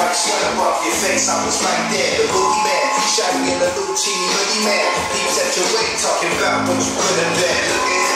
wipe sweat up off your face. I was right there, the boogeyman, shouting in the Lucini hoodie man. Peeps at your way, talking about what you could have been.